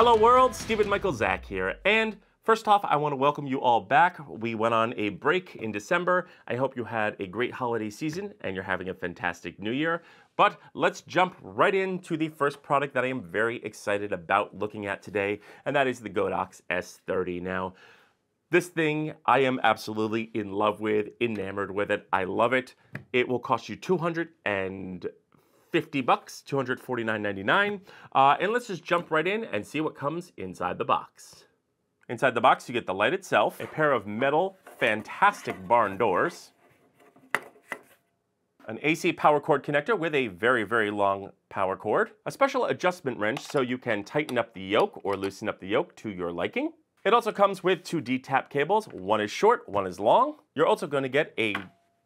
Hello world, Steven Michael Zack here, and first off, I want to welcome you all back. We went on a break in December. I hope you had a great holiday season and you're having a fantastic new year. But let's jump right into the first product that I am very excited about looking at today, and that is the Godox S30. Now, this thing I am absolutely in love with, enamored with it. I love it. It will cost you $250, $249.99. And let's just jump right in and see what comes inside the box. Inside the box, you get the light itself, a pair of metal, fantastic barn doors, an AC power cord connector with a very, very long power cord, a special adjustment wrench so you can tighten up the yoke or loosen up the yoke to your liking. It also comes with two D-tap cables. One is short, one is long. You're also going to get a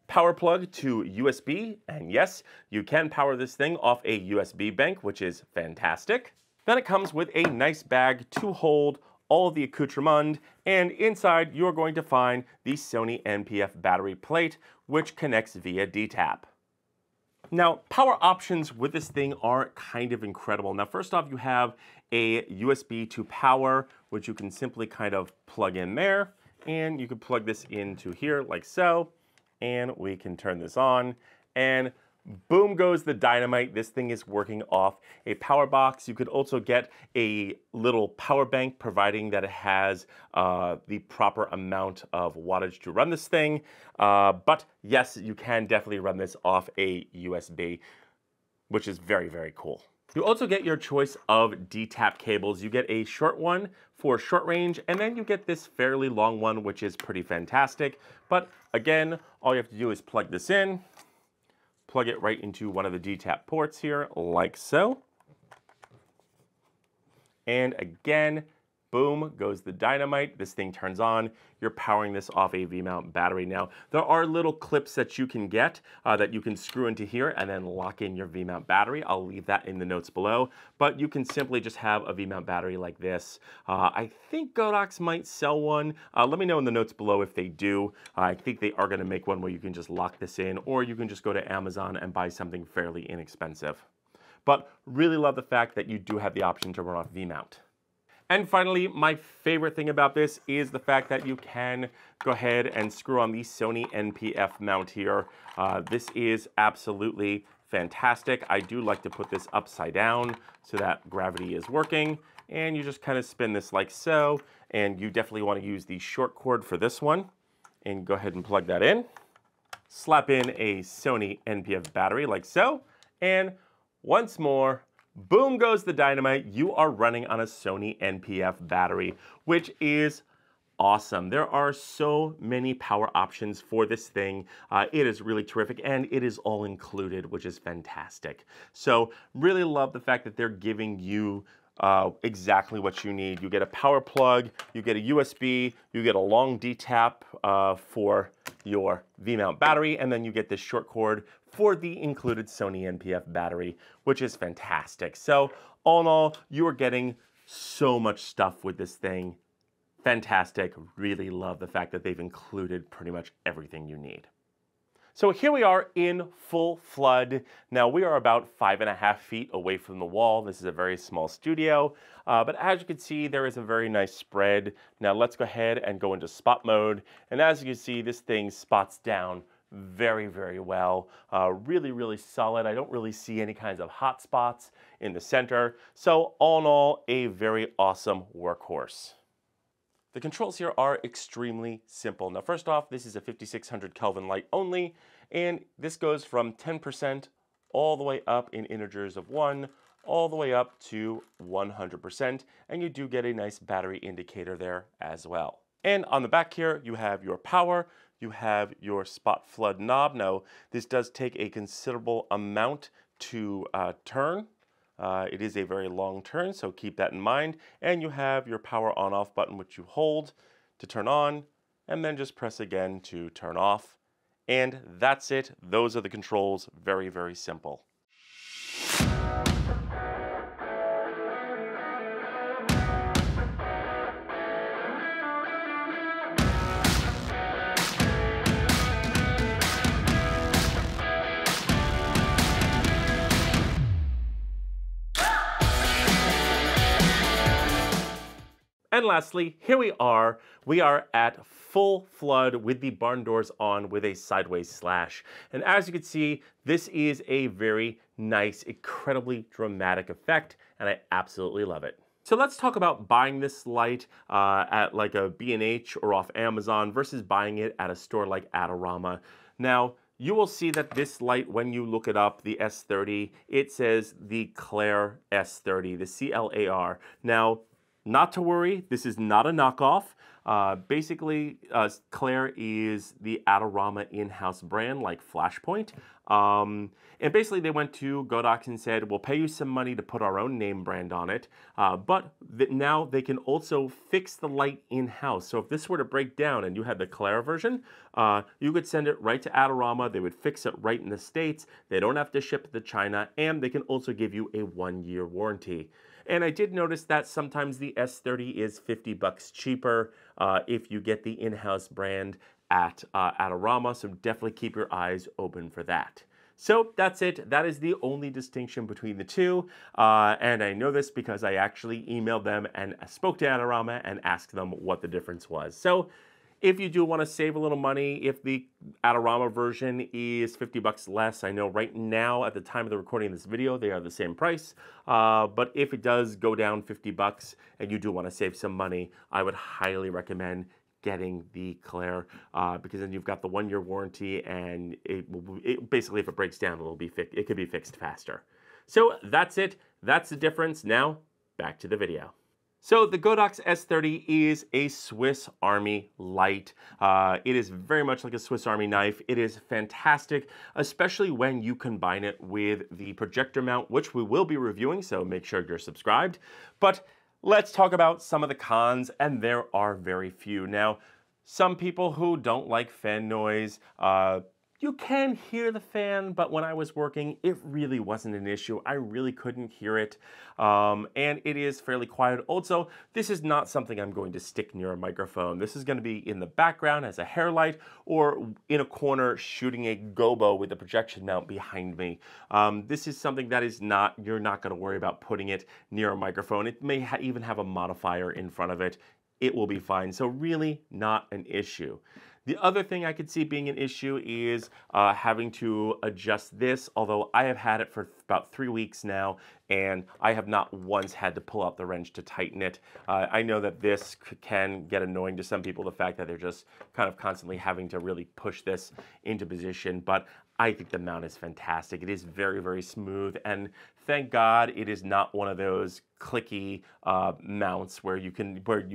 power plug to USB, and yes, you can power this thing off a USB bank, which is fantastic. Then it comes with a nice bag to hold all the accoutrement, and inside you're going to find the Sony NP-F battery plate, which connects via D-tap. Now, power options with this thing are kind of incredible. Now, first off, you have a USB to power, which you can simply kind of plug in there, and you can plug this into here like so, and we can turn this on, and boom goes the dynamite. This thing is working off a power box. You could also get a little power bank, providing that it has the proper amount of wattage to run this thing. But yes, you can definitely run this off a USB, which is very, very cool. You also get your choice of D-tap cables. You get a short one for short range, and then you get this fairly long one, which is pretty fantastic. But again, all you have to do is plug this in. Plug it right into one of the D-tap ports here, like so. And again, boom, goes the dynamite. This thing turns on. You're powering this off a V-mount battery. Now, there are little clips that you can get that you can screw into here and then lock in your V-mount battery. I'll leave that in the notes below. But you can simply just have a V-mount battery like this. I think Godox might sell one. Let me know in the notes below if they do. I think they are going to make one where you can just lock this in, or you can just go to Amazon and buy something fairly inexpensive. But really love the fact that you do have the option to run off V-mount. And finally, my favorite thing about this is the fact that you can go ahead and screw on the Sony NP-F mount here. This is absolutely fantastic. I do like to put this upside down so that gravity is working. And you just kind of spin this like so. And you definitely want to use the short cord for this one. And go ahead and plug that in. Slap in a Sony NP-F battery like so. And once more, boom goes the dynamite. You are running on a Sony NP-F battery, which is awesome. There are so many power options for this thing. It is really terrific, and it is all included, which is fantastic. So really love the fact that they're giving you exactly what you need. You get a power plug, you get a USB, you get a long D-tap for your V-mount battery, and then you get this short cord for the included Sony NP-F battery, which is fantastic. So all in all, you are getting so much stuff with this thing. Fantastic. Really love the fact that they've included pretty much everything you need. So here we are in full flood. Now we are about 5.5 feet away from the wall. This is a very small studio, but as you can see, there is a very nice spread. Now let's go ahead and go into spot mode. And as you can see, this thing spots down very, very well. Really, really solid. I don't really see any kinds of hot spots in the center. So all in all, a very awesome workhorse. The controls here are extremely simple. Now, first off, this is a 5600 Kelvin light only, and this goes from 10% all the way up in integers of 1, all the way up to 100%, and you do get a nice battery indicator there as well. And on the back here, you have your power, you have your spot flood knob. Now, this does take a considerable amount to turn. It is a very long turn, so keep that in mind. And you have your power on-off button, which you hold to turn on, and then just press again to turn off. And that's it. Those are the controls. Very, very simple. And lastly, here we are at full flood with the barn doors on with a sideways slash. And as you can see, this is a very nice, incredibly dramatic effect, and I absolutely love it. So let's talk about buying this light at like a B&H or off Amazon versus buying it at a store like Adorama. Now, you will see that this light, when you look it up, the S30, it says the Claire S30, the C-L-A-R. Now, not to worry, this is not a knockoff. Basically, Claire is the Adorama in-house brand, like Flashpoint. And basically, they went to Godox and said, we'll pay you some money to put our own name brand on it. But now they can also fix the light in-house. So if this were to break down and you had the Claire version, you could send it right to Adorama. They would fix it right in the States. They don't have to ship it to China. And they can also give you a 1-year warranty. And I did notice that sometimes the S30 is $50 cheaper if you get the in-house brand at Adorama, so definitely keep your eyes open for that. So that's it. That is the only distinction between the two, and I know this because I actually emailed them and spoke to Adorama and asked them what the difference was. So if you do want to save a little money, if the Adorama version is $50 less, I know right now at the time of the recording of this video, they are the same price. But if it does go down $50 and you do want to save some money, I would highly recommend getting the Claire because then you've got the 1-year warranty and basically if it breaks down, it could be fixed faster. So that's it. That's the difference. Now back to the video. So the Godox S30 is a Swiss Army light. It is very much like a Swiss Army knife. It is fantastic, especially when you combine it with the projector mount, which we will be reviewing, so make sure you're subscribed. But let's talk about some of the cons, and there are very few. Now, some people who don't like fan noise, you can hear the fan, but when I was working, it really wasn't an issue. I really couldn't hear it, and it is fairly quiet. Also, this is not something I'm going to stick near a microphone. This is going to be in the background as a hair light or in a corner shooting a gobo with the projection mount behind me. This is something that is not, you're not going to worry about putting it near a microphone. It may even have a modifier in front of it. It will be fine, so really not an issue. The other thing I could see being an issue is having to adjust this, although I have had it for about 3 weeks now, and I have not once had to pull out the wrench to tighten it. I know that this can get annoying to some people, the fact that they're just kind of constantly having to really push this into position, but I think the mount is fantastic. It is very, very smooth, and thank God it is not one of those clicky mounts where you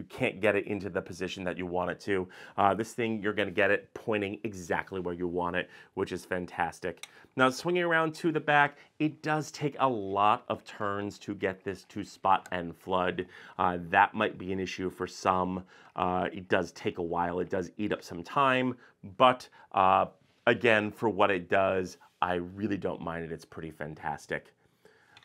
can't get it into the position that you want it to. This thing, you're gonna get it pointing exactly where you want it, which is fantastic. Now, swinging around to the back, it does take a lot of turns to get this to spot and flood. That might be an issue for some. It does take a while. It does eat up some time, but again, for what it does, I really don't mind it. It's pretty fantastic.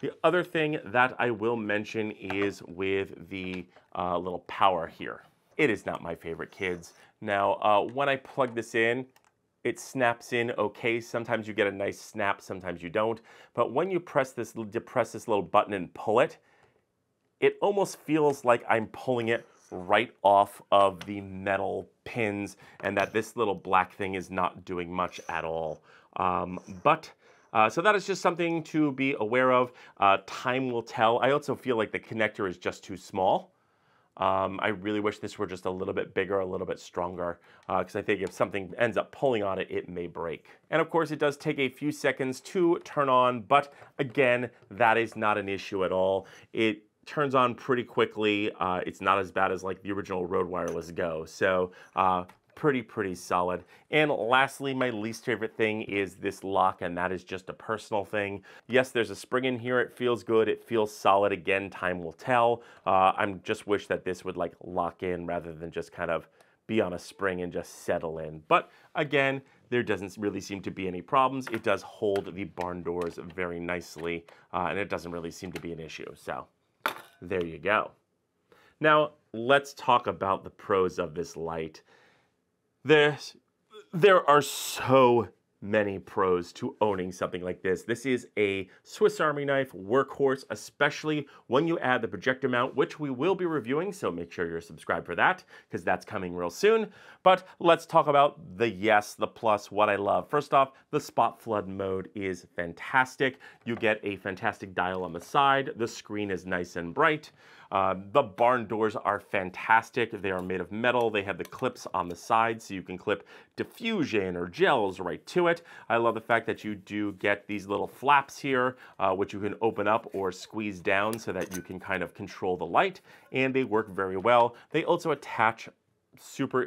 The other thing that I will mention is with the little power here. It is not my favorite, kids. Now, when I plug this in, it snaps in okay. Sometimes you get a nice snap, sometimes you don't. But when you depress this little button and pull it, it almost feels like I'm pulling it right off of the metal pins and that this little black thing is not doing much at all. So that is just something to be aware of. Time will tell. I also feel like the connector is just too small. I really wish this were just a little bit bigger, a little bit stronger, because I think if something ends up pulling on it, it may break. And of course, it does take a few seconds to turn on, but again, that is not an issue at all. It turns on pretty quickly. It's not as bad as like the original Rode Wireless Go. So pretty solid. And lastly, my least favorite thing is this lock, and that is just a personal thing. Yes, there's a spring in here. It feels good. It feels solid. Again, time will tell. I just wish that this would like lock in rather than just kind of be on a spring and just settle in. But again, there doesn't really seem to be any problems. It does hold the barn doors very nicely, and it doesn't really seem to be an issue. So there you go. Now, let's talk about the pros of this light. There are so many pros to owning something like this. This is a Swiss Army knife workhorse, especially when you add the projector mount, which we will be reviewing, so make sure you're subscribed for that, because that's coming real soon. But let's talk about the yes, the plus, what I love. First off, the spot flood mode is fantastic. You get a fantastic dial on the side. The screen is nice and bright. The barn doors are fantastic. They are made of metal. They have the clips on the side, so you can clip diffusion or gels right to it. I love the fact that you do get these little flaps here, which you can open up or squeeze down so that you can kind of control the light, and they work very well. They also attach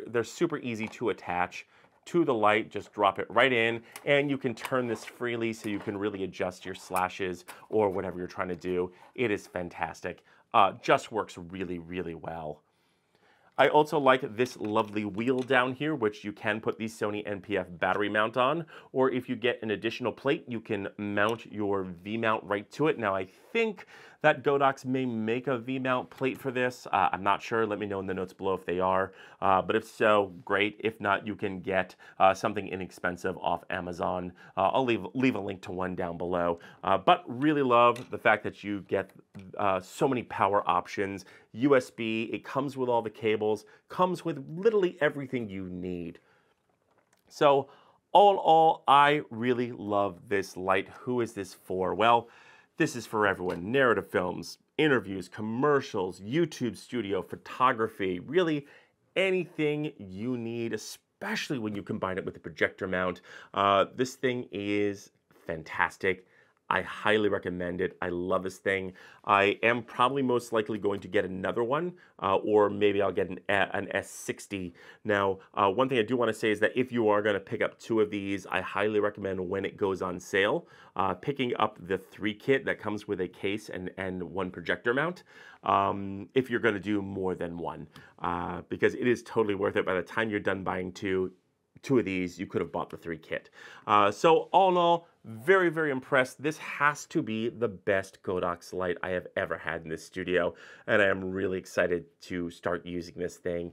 they're super easy to attach to the light. Just drop it right in, and you can turn this freely so you can really adjust your slashes or whatever you're trying to do. It is fantastic. Just works really, really well. I also like this lovely wheel down here, which you can put the Sony NP-F battery mount on, or if you get an additional plate, you can mount your V-mount right to it. Now, I think that Godox may make a V-mount plate for this. I'm not sure. Let me know in the notes below if they are. But if so, great. If not, you can get something inexpensive off Amazon. I'll leave a link to one down below. But really love the fact that you get so many power options. USB, it comes with all the cables, comes with literally everything you need. So all in all, I really love this light. Who is this for? Well, this is for everyone. Narrative films, interviews, commercials, YouTube studio, photography, really anything you need, especially when you combine it with the projector mount. This thing is fantastic. I highly recommend it. I love this thing. I am probably most likely going to get another one, or maybe I'll get an S60. Now, one thing I do want to say is that if you are going to pick up two of these, I highly recommend when it goes on sale, picking up the 3 kit that comes with a case and one projector mount, if you're going to do more than one, because it is totally worth it. By the time you're done buying two of these, you could have bought the 3 kit. So all in all, very, very impressed. This has to be the best Godox light I have ever had in this studio, and I am really excited to start using this thing.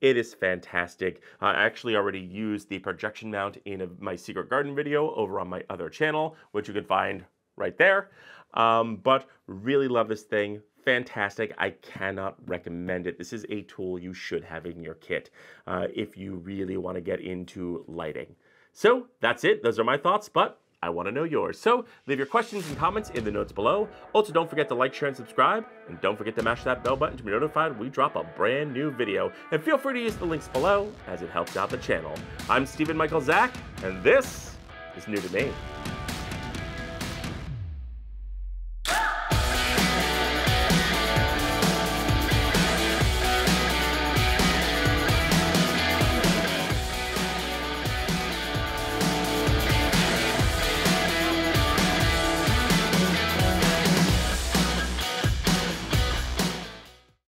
It is fantastic. I actually already used the projection mount in my Secret Garden video over on my other channel, which you can find right there. But really love this thing. Fantastic. I cannot recommend it. This is a tool you should have in your kit if you really want to get into lighting. So that's it. Those are my thoughts, but I want to know yours. So leave your questions and comments in the notes below. Also, don't forget to like, share, and subscribe. And don't forget to mash that bell button to be notified we drop a brand new video. And feel free to use the links below as it helps out the channel. I'm Steven Michael Zack, and this is New to Me.